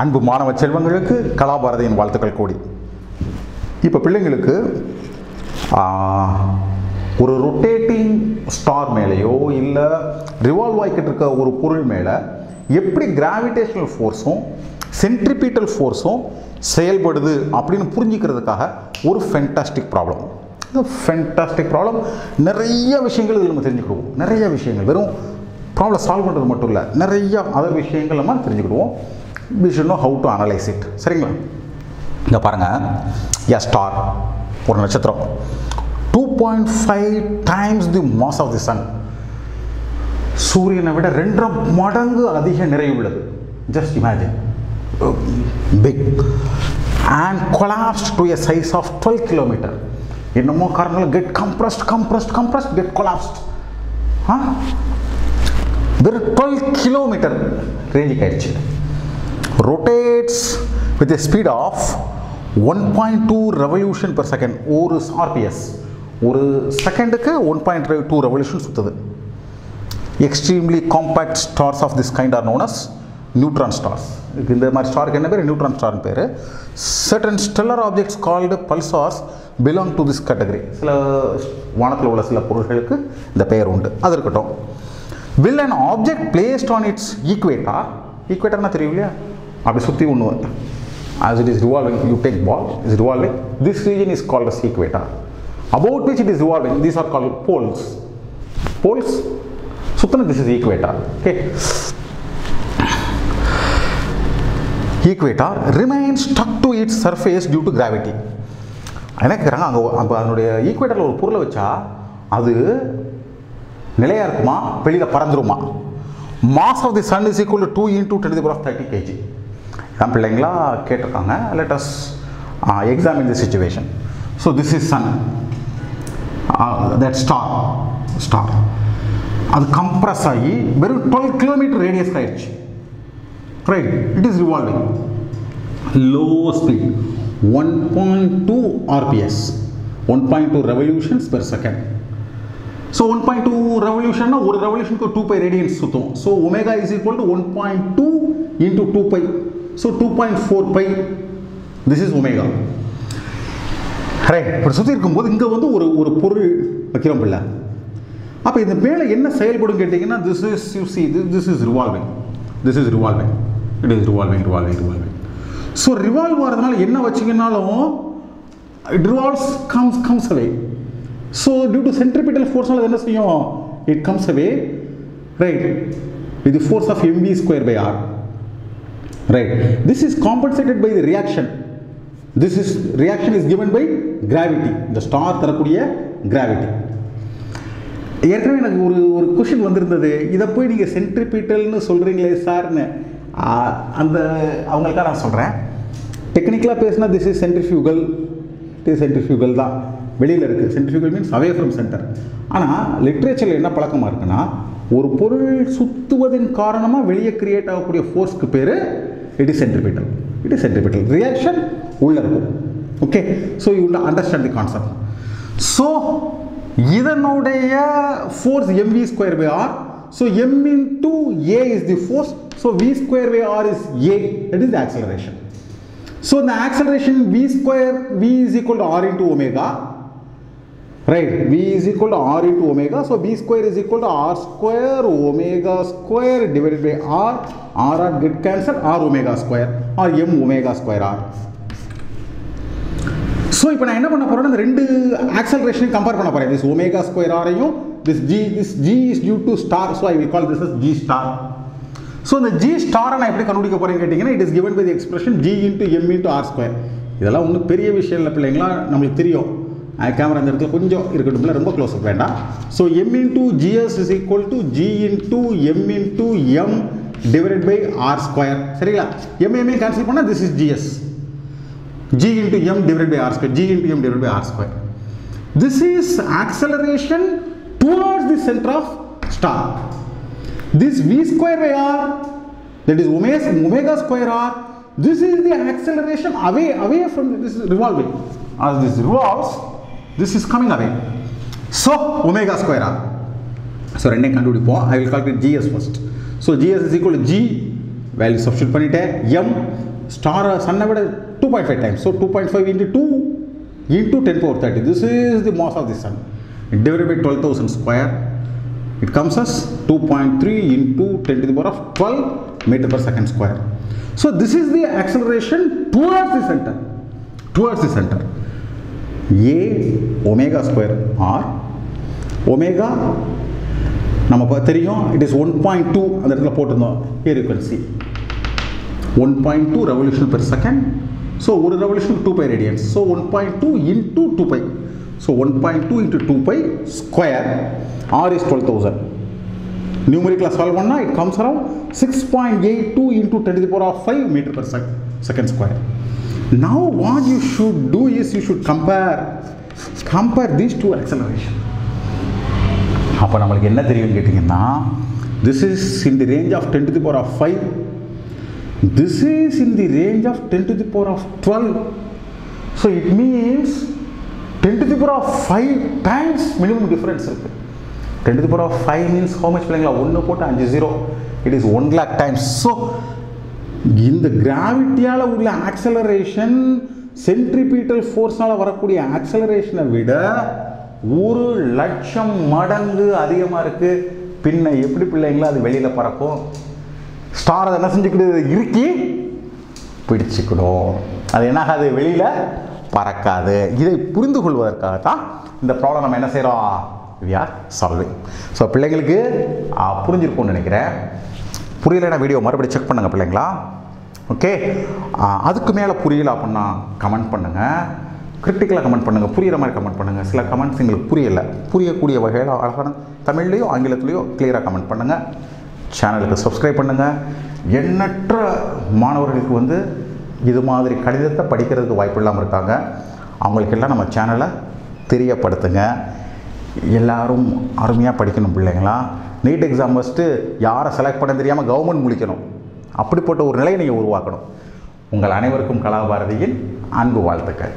அன்பு மாணவ செல்வங்களுக்கு கலாபாரதியின் வாழ்த்துக்கள் கூடி. இப்போ பிள்ளைங்களுக்கு ஒரு ரொட்டேட்டிங் ஸ்டார் மேலேயோ இல்லை ரிவால்வ் ஆகிக்கிட்டு இருக்க ஒரு பொருள் மேலே எப்படி கிராவிடேஷனல் ஃபோர்ஸும் சென்ட்ரிபீட்டல் ஃபோர்ஸும் செயல்படுது அப்படின்னு புரிஞ்சுக்கிறதுக்காக ஒரு ஃபென்டாஸ்டிக் ப்ராப்ளம். இது ஃபென்டாஸ்டிக் ப்ராப்ளம். நிறைய விஷயங்கள் இதில் நம்ம தெரிஞ்சுக்கிடுவோம். நிறைய விஷயங்கள் வெறும் ப்ராப்ளம் சால்வ் பண்ணுறது மட்டும் இல்லை, நிறைய அதர் விஷயங்கள் நம்ம தெரிஞ்சுக்கிடுவோம். we should know how to analyze it. சரிங்களா? இங்கே பாருங்கள், a star, ஒரு நட்சத்திரம் 2.5 times the mass of the sun, சூரியனை விட 2.5 மடங்கு அதிக நிறையுள்ளது. just imagine, big, and collapsed to a size of 12 km. என்னமோ காரணங்கள் get compressed, get collapsed. வெறும் 12 km ரேஞ்சுக்கு ஆயிடுச்சு. rotates with a speed of 1.2 revolution per second. ஒரு RPS, ஒரு செகண்டுக்கு 1.2 ரெவல்யூஷன் சுற்றுது. Extremely compact stars of this kind are known as neutron stars. இந்த மாதிரி ஸ்டாருக்கு என்ன பேர்? நியூட்ரான் ஸ்டார்னு பேர். certain stellar objects called pulsars belong to this category. சில வானத்தில் உள்ள சில பொருட்களுக்கு இந்த பெயர் உண்டு. அது இருக்கட்டும். will an object placed on its equator, ஈக்குவேட்டர்னா தெரியும் இல்லையா, அப்படி சுற்றி ஒன்று வந்து as it is revolving, you take ball, is revolving, this region is called as equator, about which it is revolving, these are called poles. poles சுற்றின this is equator. okay, equator remains stuck to its surface due to gravity. எனக்கு அங்கே அதனுடைய ஈக்குவேட்டரில் ஒரு பொருளை வச்சா அது நிலையாக இருக்குமா, வெளியில் பறந்துருமா? mass of the sun is equal to 2 × 10⁻30 kg. இதான் பிள்ளைங்களா கேட்டிருக்காங்க. let us examine the situation. so this is sun, that star அது compress ஆகி வெறும் 12 km radius ஆயிடுச்சு. right, it is revolving, low speed, 1.2 RPS, 1.2 revolutions per second. so 1.2 revolution, ஒரு ரெவல்யூஷனுக்கு 2π radians சுத்தும். so omega is equal to 1.2 × 2π, so 2.4π. this is omega. right, இப்படி சுற்றி இருக்கும்போது இங்கே வந்து ஒரு பொருள் வைக்கிறோம் இல்லை, அப்போ இந்த மேலே என்ன செயல்படும் கேட்டிங்கன்னா, this is you see, this is revolving, this is revolving, it is revolving revolving revolving. So revolve ஆகிறதுனால என்ன வச்சிங்கனாலும் it revolves comes away. so due to centripetal force all that is it comes away, right, with the force of mv square by r. right, this is compensated by the reaction. this is reaction is given by gravity, the star தரக்கூடிய gravity. ஏற்கனவே எனக்கு ஒரு question வந்திருந்தது, இத போய் நீங்க centripetal னு சொல்றீங்களே சார்னு, அந்த அவங்களுக்கு நான் சொல்றேன், டெக்னிக்கலா பேசினா this is centrifugal, this is centrifugal தான் வெளியில் இருக்குது. Centrifugal means away from centre. ஆனால் லிட்ரேச்சரில் என்ன பழக்கமாக இருக்குன்னா, ஒரு பொருள் சுற்றுவதன் காரணமாக வெளியே கிரியேட் ஆகக்கூடிய ஃபோர்ஸ்க்கு பேர் it is centripetal, it is centripetal. Reaction உள்ளே இருக்கும். Okay, so you will understand the concept. So இதனுடைய force mv square by r. So m × a is the force, so v square by r is a, it is the acceleration. So இந்த acceleration v is equal to r into omega. right, v is equal to r into omega, so v square is equal to r square omega square divided by r. r get cancelled, r omega square or m omega square r. so இப்போ நான் என்ன பண்ண போறேன்னா, இந்த ரெண்டு ஆக்சலரேஷனையும் compare பண்ண போறேன். this omega square r ஐயும் this g is due to star, so I will call this as g star. so இந்த g star நான் எப்படி கண்டுபிடிக்க போறேன்னு கேட்டிங்கன்னா, it is given by the expression g × m × r square. இதெல்லாம் ஒன்றும் பெரிய விஷயம் இல்லை பிள்ளைங்களா, நம்மளுக்கு தெரியும். கேமரா இந்த இடத்துல கொஞ்சம் இருக்கட்டும், ரொம்ப க்ளோஸ் வேண்டாம். So m × gs is equal to g × m divided by r square. சரிங்களா? m கேன்சல் பண்ணால் this is gs, g × m divided by r square, g × m divided by r square. this is acceleration towards the center of star. this v square by r, that is omega square r, this is the acceleration away from this revolving. as this revolves, this is coming away, so omega square r. so ரெண்டையும் கண்டுபிடிப்போம். I will calculate gs first. so gs is equal to g value substitute பண்ணிட்டேன். M star sun விட 2.5 times. So 2.5 into 2 into 10 power 30. This is the mass of the sun. It divided by 12,000 square. It comes as 2.3 into 10 to the power of 12 meter per second square. So this is the acceleration towards the center. Towards the center. A omega square r. Omega it is 1.2 and here you can see 1.2 revolution per second. So 1 revolution 2 pi radians. So 1.2 into 2 pi. So 1.2 into 2 pi square. R is 12,000. Numerical as well, it comes around 6.82 into 10 to the power of 5 meter per second square. Now what you should do is you should compare these two acceleration. This is in the range of 10 to the power of 5. This is in the range of 10 to the power of 12. So it means 10 to the power of 5 times minimum difference. 10 to the power of 5 means how much? 1 It is 1 lakh times. So in the gravity acceleration, centripetal force acceleration we are solving. So, okay, comment critical comment பண்ணுங்க புரியற மாதிரி comment பண்ணுங்க சில comments உங்களுக்கு புரியல புரியக்கூடிய வகையில அழகான தமிழ்லயோ ஆங்கிலத்திலயோ கிளியரா கமெண்ட் பண்ணுங்க சேனலுக்கு subscribe பண்ணுங்க எண்ணற்ற மாணவர்களுக்கு இது மாதிரி கடிதத்தை படிக்கிறதுக்கு வாய்ப்பில்லாம இருக்காங்க அவங்களுக்கு எல்லாம் நம்ம சேனலை தெரியப்படுத்துங்க எல்லாரும் அருமையா படிக்கணும் பிள்ளைகளா நீட் எக்ஸாம் வச்சிட்டு யாரை செலக்ட் பண்ண தெரியாம கவர்மெண்ட் முழிக்கணும் அப்படிப்பட்ட ஒரு நிலையை நீங்க உருவாக்கணும் உங்கள் அனைவருக்கும் கலாபாரதியின் அன்பு வாழ்த்துக்கள்.